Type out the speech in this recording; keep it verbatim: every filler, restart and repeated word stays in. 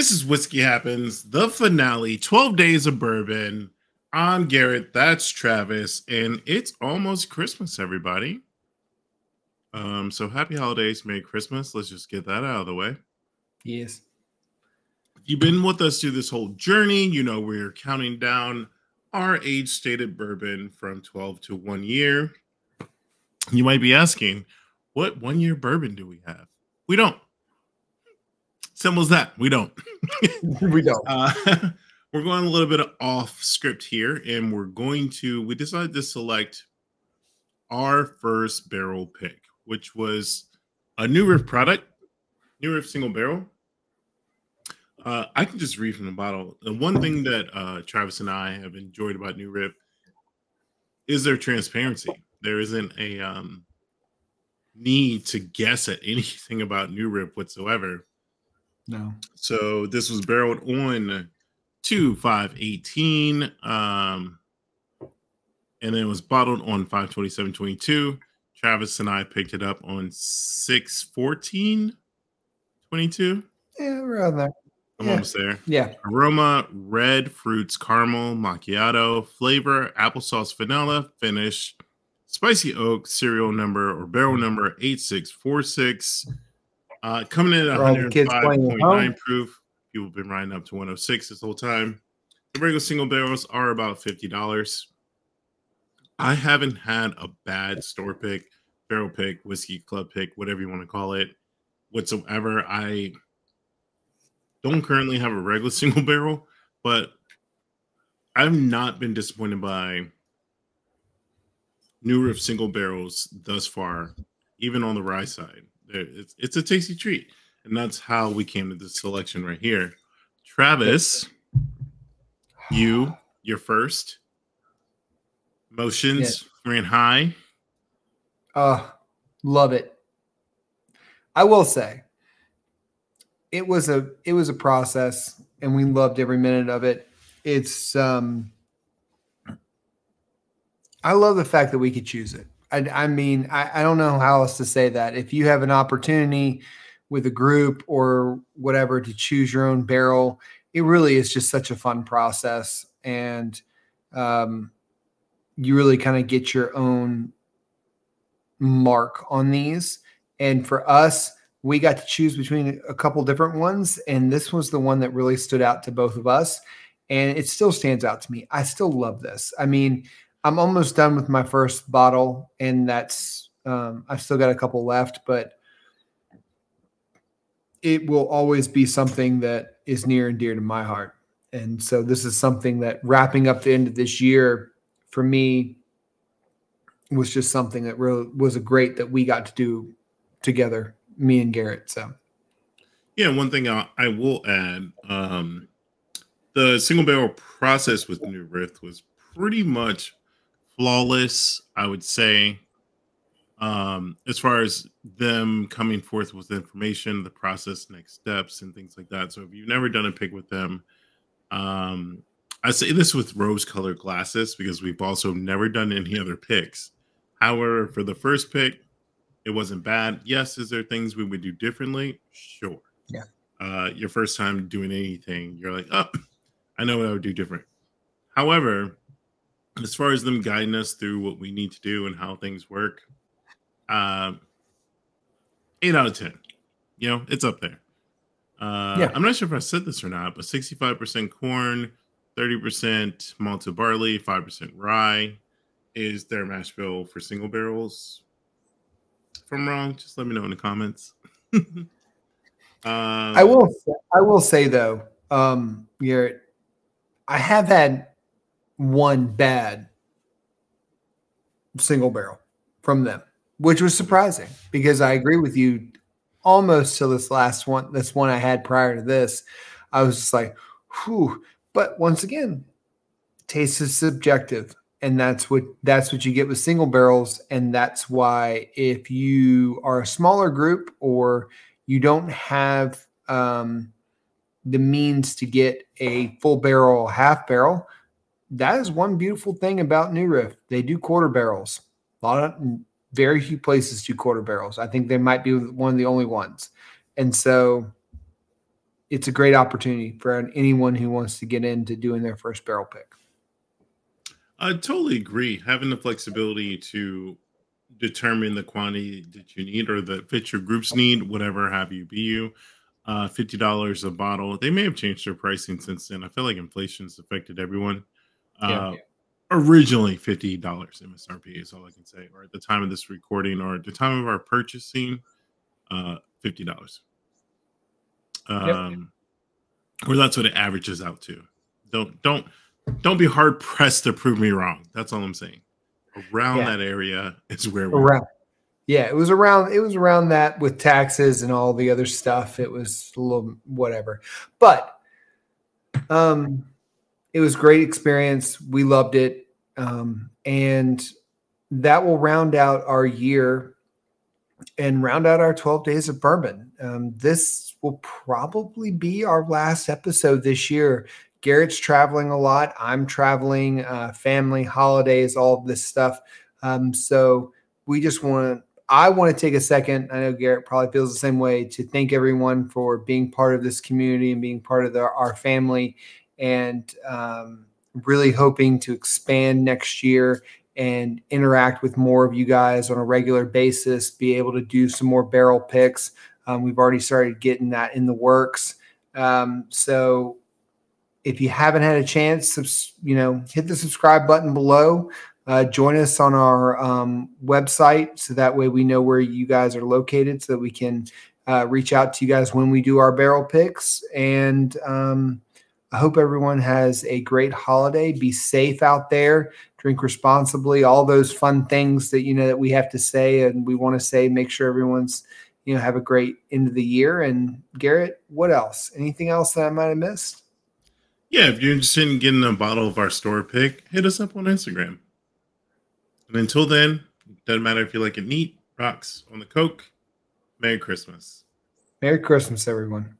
This is Whiskey Happens, the finale, twelve days of bourbon. I'm Garrett, that's Travis, and it's almost Christmas, everybody. Um, so happy holidays, Merry Christmas. Let's just get that out of the way. Yes. If you've been with us through this whole journey, you know we're counting down our age-stated bourbon from twelve to one year. You might be asking, what one-year bourbon do we have? We don't. Simple as that. We don't. we don't. Uh, we're going a little bit off script here, and we're going to, we decided to select our first barrel pick, which was a New Riff product, New Riff single barrel. Uh, I can just read from the bottle. The one thing that uh, Travis and I have enjoyed about New Riff is their transparency. There isn't a um, need to guess at anything about New Riff whatsoever. No. So this was barreled on two five eighteen, um, and then it was bottled on five twenty-seven twenty-two. Travis and I picked it up on six fourteen twenty-two. Yeah, around there. I'm yeah. almost there. Yeah. Aroma, red fruits, caramel, macchiato, flavor, applesauce, vanilla, finish, spicy oak, serial number or barrel number eight six four six. Uh, coming in at one oh five point nine proof. People have been riding up to one oh six this whole time. The regular single barrels are about fifty dollars. I haven't had a bad store pick, barrel pick, whiskey club pick, whatever you want to call it, whatsoever. I don't currently have a regular single barrel, but I've not been disappointed by New Riff single barrels thus far, even on the rye side. It's, it's a tasty treat, and that's how we came to this selection right here. Travis, you, your first emotions yeah. ran high. Uh, love it. I will say it was a it was a process, and we loved every minute of it. It's um, I love the fact that we could choose it. I, I mean, I, I don't know how else to say that. If you have an opportunity with a group or whatever to choose your own barrel, it really is just such a fun process. And um, you really kind of get your own mark on these. And for us, we got to choose between a couple different ones. And this was the one that really stood out to both of us. And it still stands out to me. I still love this. I mean, I'm almost done with my first bottle, and that's um, I've still got a couple left, but it will always be something that is near and dear to my heart. And so this is something that wrapping up the end of this year for me was just something that really was a great that we got to do together, me and Garrett. So, yeah, one thing I, I will add, um, the single barrel process with New Riff was pretty much flawless, I would say, um, as far as them coming forth with information, the process, next steps, and things like that. So if you've never done a pick with them, um, I say this with rose-colored glasses because we've also never done any other picks. However, for the first pick, it wasn't bad. Yes, is there things we would do differently? Sure. Yeah. Uh, your first time doing anything, you're like, oh, I know what I would do different. However, as far as them guiding us through what we need to do and how things work, uh, eight out of ten. You know, it's up there. Uh, yeah. I'm not sure if I said this or not, but sixty-five percent corn, thirty percent malted barley, five percent rye is their mash bill for single barrels. If I'm wrong, just let me know in the comments. um, I will say, I will say, though, um, Garrett, I have had one bad single barrel from them, which was surprising because I agree with you almost to this last one. This one I had prior to this, I was just like, whew. But once again, taste is subjective. And that's what, that's what you get with single barrels. And that's why if you are a smaller group or you don't have um, the means to get a full barrel, half barrel, that is one beautiful thing about New Riff. They do quarter barrels. A lot of very few places do quarter barrels. I think they might be one of the only ones. And so it's a great opportunity for anyone who wants to get into doing their first barrel pick. I totally agree. Having the flexibility to determine the quantity that you need or that fits your group's need, whatever have you be you, uh, fifty dollars a bottle. They may have changed their pricing since then. I feel like inflation's affected everyone. Uh, yeah, yeah. Originally fifty dollars M S R P is all I can say, or at the time of this recording or at the time of our purchasing, uh, fifty dollars. Um, yep. Or that's what it averages out to. Don't, don't, don't be hard pressed to prove me wrong. That's all I'm saying. Around yeah. that area is where we're around. Yeah, it was around. It was around that with taxes and all the other stuff. It was a little whatever, but um, it was a great experience. We loved it, um, and that will round out our year and round out our twelve days of bourbon. Um, this will probably be our last episode this year. Garrett's traveling a lot. I'm traveling, uh, family, holidays, all of this stuff. Um, so we just want to, I want to take a second. I know Garrett probably feels the same way, to thank everyone for being part of this community and being part of the, our family, and um, really hoping to expand next year and interact with more of you guys on a regular basis, be able to do some more barrel picks. Um, we've already started getting that in the works. Um, so if you haven't had a chance, you know, hit the subscribe button below. Uh, join us on our um, website, so that way we know where you guys are located, so that we can uh, reach out to you guys when we do our barrel picks. And um, I hope everyone has a great holiday. Be safe out there. Drink responsibly. All those fun things that, you know, that we have to say and we want to say. Make sure everyone's, you know, have a great end of the year. And Garrett, what else? Anything else that I might have missed? Yeah, if you're interested in getting a bottle of our store pick, hit us up on Instagram. And until then, doesn't matter if you like it neat, rocks on the Coke. Merry Christmas. Merry Christmas, everyone.